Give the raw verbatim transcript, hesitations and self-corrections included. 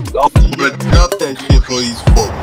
fuck. I'm gonna drop that shit for these folks.